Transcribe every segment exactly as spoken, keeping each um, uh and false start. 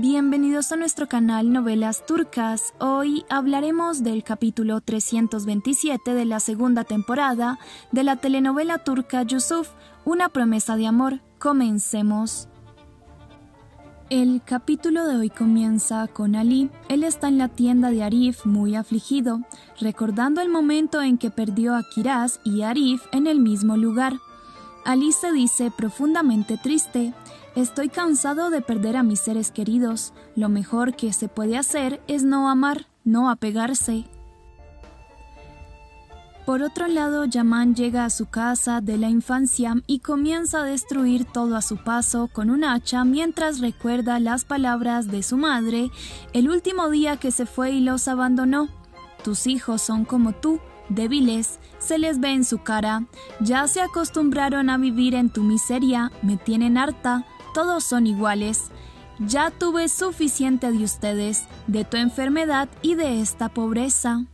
Bienvenidos a nuestro canal Novelas Turcas. Hoy hablaremos del capítulo trescientos veintisiete de la segunda temporada de la telenovela turca Yusuf, una promesa de amor. Comencemos. El capítulo de hoy comienza con Ali. Él está en la tienda de Arif muy afligido, recordando el momento en que perdió a Kiraz y Arif en el mismo lugar. Ali se dice profundamente triste. Estoy cansado de perder a mis seres queridos. Lo mejor que se puede hacer es no amar, no apegarse. Por otro lado, Yaman llega a su casa de la infancia y comienza a destruir todo a su paso con un hacha mientras recuerda las palabras de su madre el último día que se fue y los abandonó. Tus hijos son como tú, débiles, se les ve en su cara. Ya se acostumbraron a vivir en tu miseria, me tienen harta, todos son iguales. Ya tuve suficiente de ustedes, de tu enfermedad y de esta pobreza.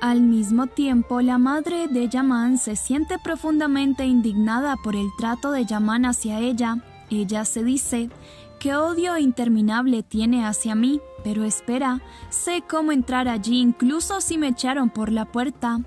Al mismo tiempo, la madre de Yaman se siente profundamente indignada por el trato de Yaman hacia ella. Ella se dice, «Qué odio interminable tiene hacia mí, pero espera, sé cómo entrar allí incluso si me echaron por la puerta».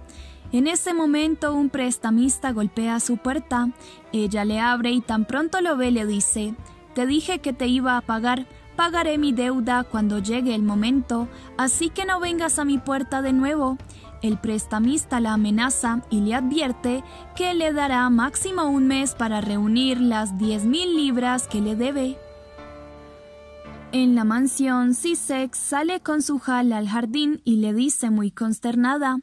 En ese momento, un prestamista golpea su puerta. Ella le abre y tan pronto lo ve le dice, «Te dije que te iba a pagar». Pagaré mi deuda cuando llegue el momento, así que no vengas a mi puerta de nuevo. El prestamista la amenaza y le advierte que le dará máximo un mes para reunir las diez mil libras que le debe. En la mansión, Sisek sale con su jal al jardín y le dice muy consternada,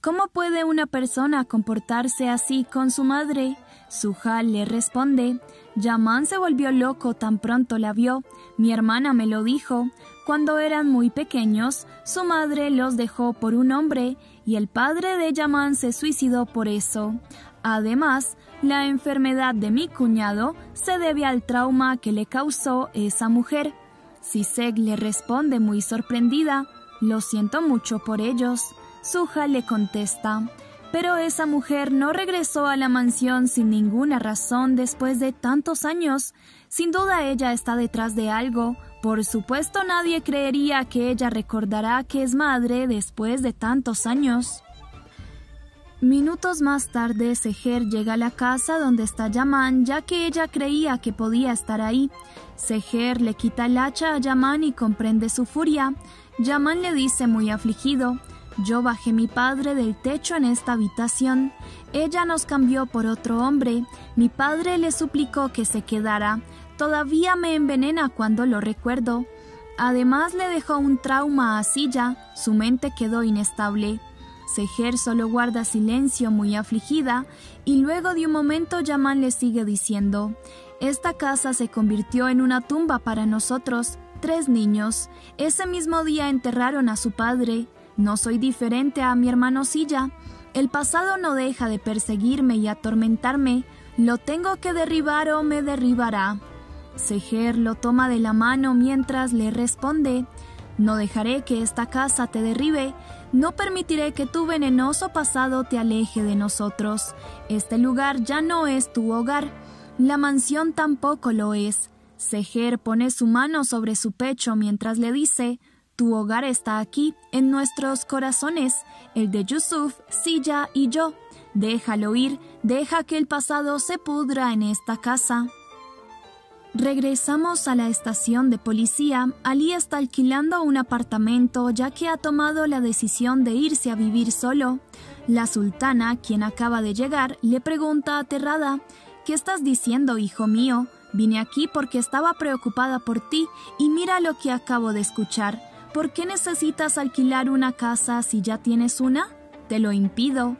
¿cómo puede una persona comportarse así con su madre? Suhal le responde, Yaman se volvió loco tan pronto la vio, mi hermana me lo dijo, cuando eran muy pequeños, su madre los dejó por un hombre y el padre de Yaman se suicidó por eso. Además, la enfermedad de mi cuñado se debe al trauma que le causó esa mujer. Sisek le responde muy sorprendida, lo siento mucho por ellos. Suhal le contesta, pero esa mujer no regresó a la mansión sin ninguna razón después de tantos años. Sin duda ella está detrás de algo. Por supuesto nadie creería que ella recordará que es madre después de tantos años. Minutos más tarde, Seher llega a la casa donde está Yaman, ya que ella creía que podía estar ahí. Seher le quita el hacha a Yaman y comprende su furia. Yaman le dice muy afligido, yo bajé mi padre del techo en esta habitación. Ella nos cambió por otro hombre. Mi padre le suplicó que se quedara. Todavía me envenena cuando lo recuerdo. Además le dejó un trauma a Silla. Su mente quedó inestable. Seher solo guarda silencio muy afligida y luego de un momento Yaman le sigue diciendo, esta casa se convirtió en una tumba para nosotros, tres niños. Ese mismo día enterraron a su padre. No soy diferente a mi hermano Silla. El pasado no deja de perseguirme y atormentarme. Lo tengo que derribar o me derribará. Seher lo toma de la mano mientras le responde, no dejaré que esta casa te derribe. No permitiré que tu venenoso pasado te aleje de nosotros. Este lugar ya no es tu hogar. La mansión tampoco lo es. Seher pone su mano sobre su pecho mientras le dice, tu hogar está aquí, en nuestros corazones, el de Yusuf, Silla y yo. Déjalo ir, deja que el pasado se pudra en esta casa. Regresamos a la estación de policía. Ali está alquilando un apartamento ya que ha tomado la decisión de irse a vivir solo. La sultana, quien acaba de llegar, le pregunta aterrada, ¿qué estás diciendo, hijo mío? Vine aquí porque estaba preocupada por ti y mira lo que acabo de escuchar. ¿Por qué necesitas alquilar una casa si ya tienes una? Te lo impido.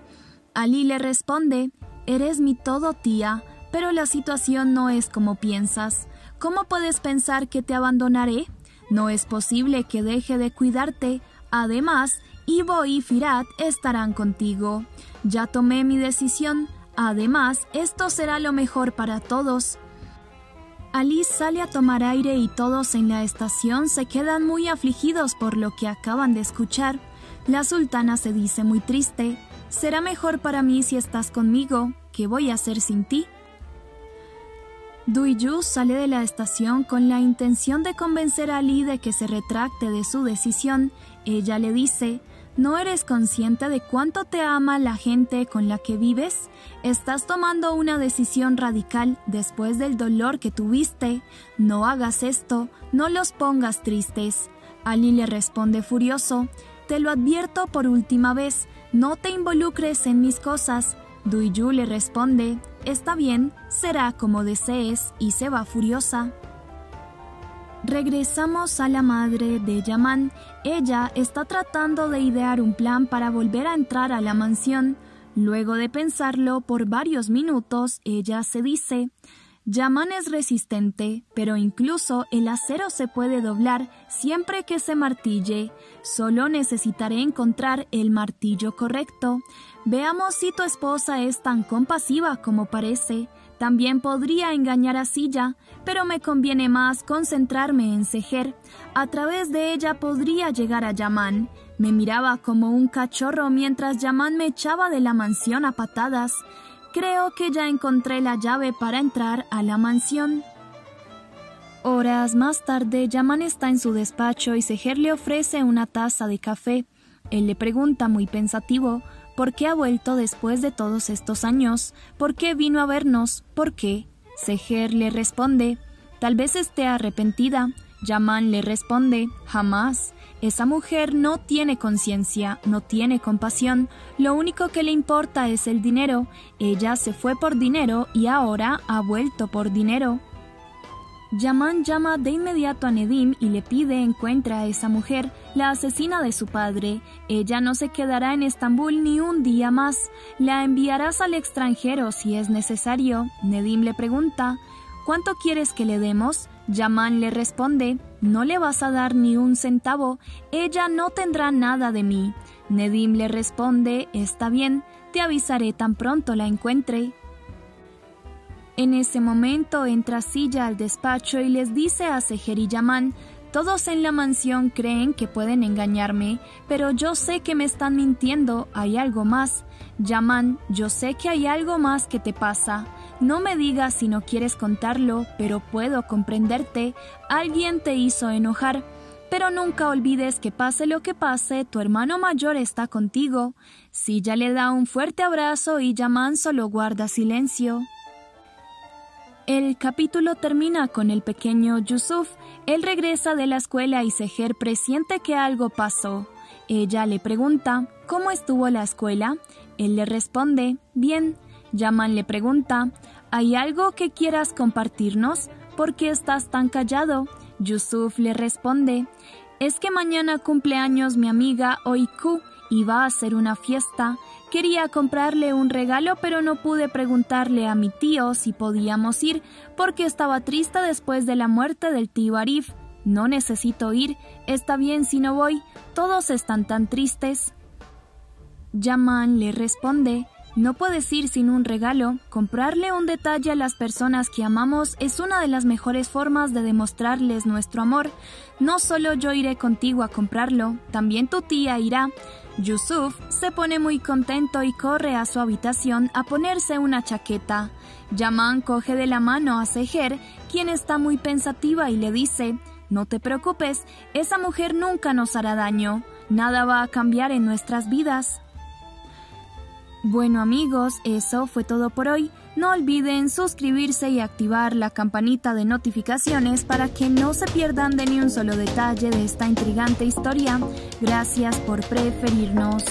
Ali le responde, eres mi todo, tía, pero la situación no es como piensas. ¿Cómo puedes pensar que te abandonaré? No es posible que deje de cuidarte. Además, Ivo y Firat estarán contigo. Ya tomé mi decisión. Además, esto será lo mejor para todos. Ali sale a tomar aire y todos en la estación se quedan muy afligidos por lo que acaban de escuchar. La sultana se dice muy triste, será mejor para mí si estás conmigo, ¿qué voy a hacer sin ti? Duyu sale de la estación con la intención de convencer a Ali de que se retracte de su decisión. Ella le dice: ¿no eres consciente de cuánto te ama la gente con la que vives? Estás tomando una decisión radical después del dolor que tuviste. No hagas esto, no los pongas tristes. Ali le responde furioso: te lo advierto por última vez, no te involucres en mis cosas. Duyu le responde: está bien, será como desees, y se va furiosa. Regresamos a la madre de Yaman. Ella está tratando de idear un plan para volver a entrar a la mansión. Luego de pensarlo por varios minutos, ella se dice: Yaman es resistente, pero incluso el acero se puede doblar siempre que se martille. Solo necesitaré encontrar el martillo correcto. Veamos si tu esposa es tan compasiva como parece. También podría engañar a Silla, pero me conviene más concentrarme en Seher. A través de ella podría llegar a Yaman. Me miraba como un cachorro mientras Yaman me echaba de la mansión a patadas. Creo que ya encontré la llave para entrar a la mansión. Horas más tarde, Yaman está en su despacho y Seher le ofrece una taza de café. Él le pregunta muy pensativo: ¿por qué ha vuelto después de todos estos años? ¿Por qué vino a vernos? ¿Por qué? Seher le responde: tal vez esté arrepentida. Yaman le responde: jamás. Esa mujer no tiene conciencia, no tiene compasión. Lo único que le importa es el dinero. Ella se fue por dinero y ahora ha vuelto por dinero. Yaman llama de inmediato a Nedim y le pide encuentra a esa mujer, la asesina de su padre. Ella no se quedará en Estambul ni un día más. La enviarás al extranjero si es necesario. Nedim le pregunta: ¿cuánto quieres que le demos? Yaman le responde: no le vas a dar ni un centavo. Ella no tendrá nada de mí. Nedim le responde: está bien, te avisaré tan pronto la encuentre. En ese momento entra Silla al despacho y les dice a Seher y Yaman: todos en la mansión creen que pueden engañarme, pero yo sé que me están mintiendo, hay algo más. Yaman, yo sé que hay algo más que te pasa. No me digas si no quieres contarlo, pero puedo comprenderte. Alguien te hizo enojar. Pero nunca olvides que pase lo que pase, tu hermano mayor está contigo. Silla le da un fuerte abrazo y Yaman solo guarda silencio. El capítulo termina con el pequeño Yusuf. Él regresa de la escuela y Seher presiente que algo pasó. Ella le pregunta: ¿cómo estuvo la escuela? Él le responde: bien. Yaman le pregunta: ¿hay algo que quieras compartirnos? ¿Por qué estás tan callado? Yusuf le responde: es que mañana cumpleaños mi amiga Oiku y va a hacer una fiesta. Quería comprarle un regalo, pero no pude preguntarle a mi tío si podíamos ir porque estaba triste después de la muerte del tío Arif. No necesito ir, está bien si no voy, todos están tan tristes. Yaman le responde: no puedes ir sin un regalo. Comprarle un detalle a las personas que amamos es una de las mejores formas de demostrarles nuestro amor. No solo yo iré contigo a comprarlo, también tu tía irá. Yusuf se pone muy contento y corre a su habitación a ponerse una chaqueta. Yaman coge de la mano a Seher, quien está muy pensativa, y le dice: no te preocupes, esa mujer nunca nos hará daño. Nada va a cambiar en nuestras vidas. Bueno amigos, eso fue todo por hoy. No olviden suscribirse y activar la campanita de notificaciones para que no se pierdan de ni un solo detalle de esta intrigante historia. Gracias por preferirnos.